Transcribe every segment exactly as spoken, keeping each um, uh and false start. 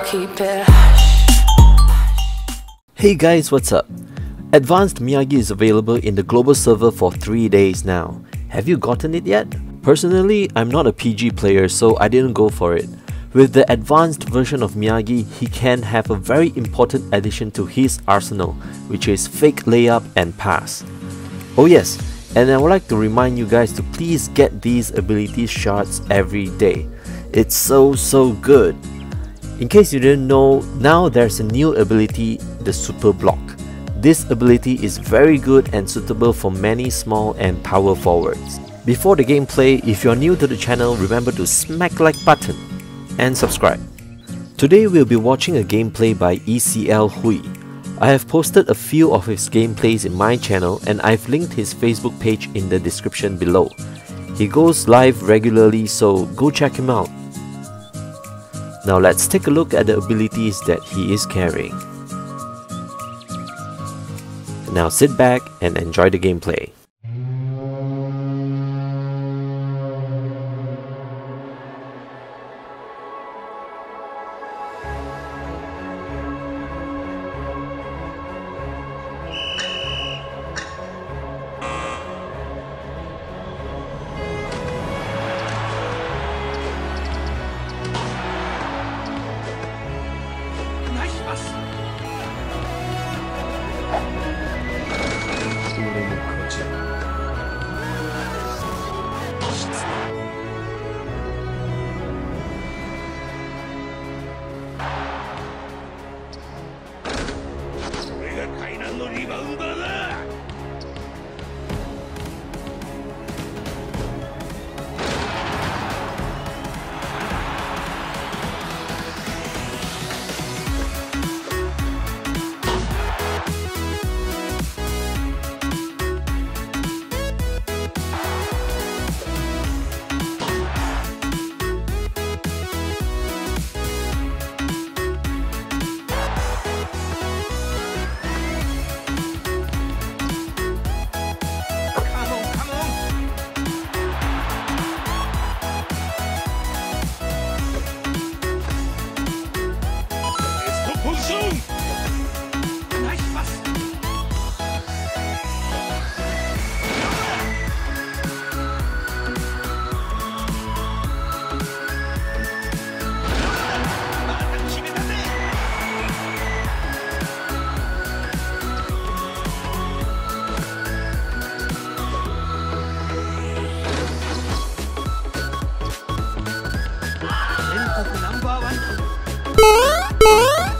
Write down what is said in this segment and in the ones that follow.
I'll keep it hush. Hey guys, what's up? Advanced Miyagi is available in the global server for three days now. Have you gotten it yet? Personally, I'm not a P G player, so I didn't go for it. With the advanced version of Miyagi, he can have a very important addition to his arsenal, which is fake layup and pass. Oh yes, and I would like to remind you guys to please get these ability shards every day. It's so so good. In case you didn't know, now there's a new ability, the Super Block. This ability is very good and suitable for many small and power forwards. Before the gameplay, if you're new to the channel, remember to smack like button and subscribe. Today we'll be watching a gameplay by E C L Hui. I have posted a few of his gameplays in my channel and I've linked his Facebook page in the description below. He goes live regularly, so go check him out. Now let's take a look at the abilities that he is carrying. Now sit back and enjoy the gameplay.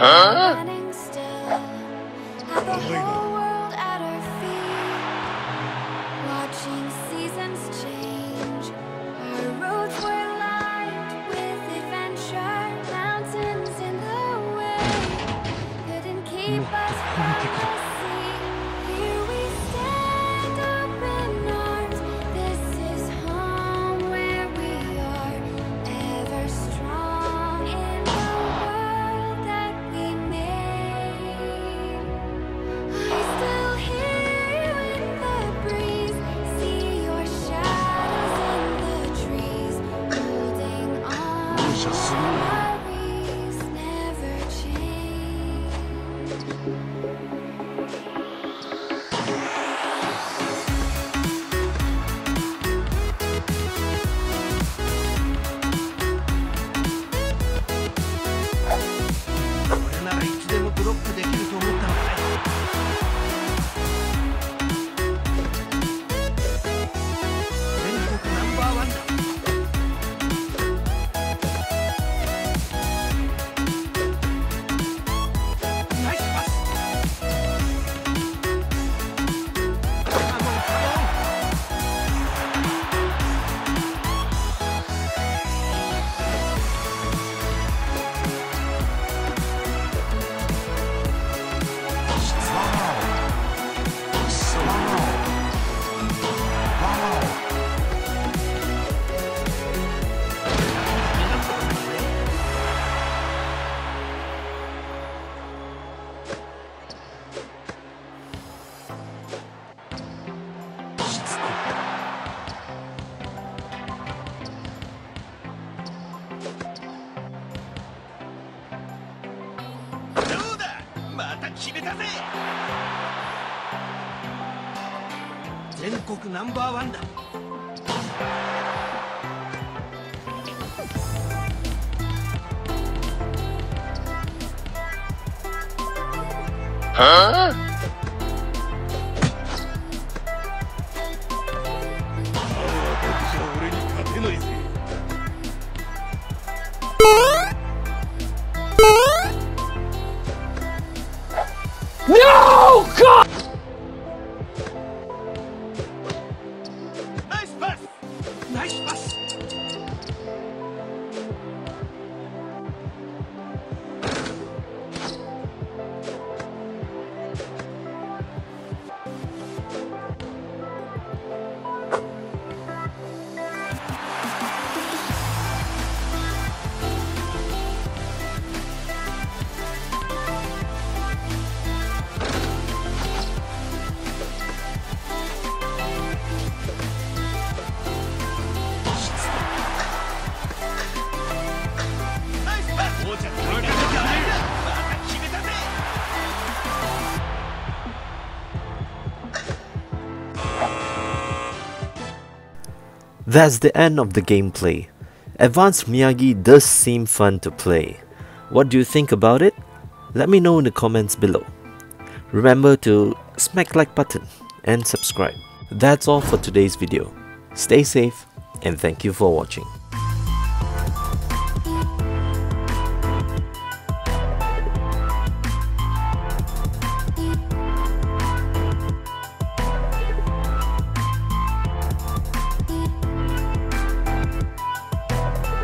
Huh? Running still, had the whole world at our feet, watching seasons change. Our roads were lined with adventure, mountains in the way couldn't keep us from the sea. Here we stand, open arms. This is home where we are ever strong in the world that we made. 決めたぜ。全国ナンバーワンだ。はあ？ No! God! Nice pass! Nice pass! That's the end of the gameplay. Advanced Miyagi does seem fun to play. What do you think about it? Let me know in the comments below. Remember to smack like button and subscribe. That's all for today's video. Stay safe and thank you for watching.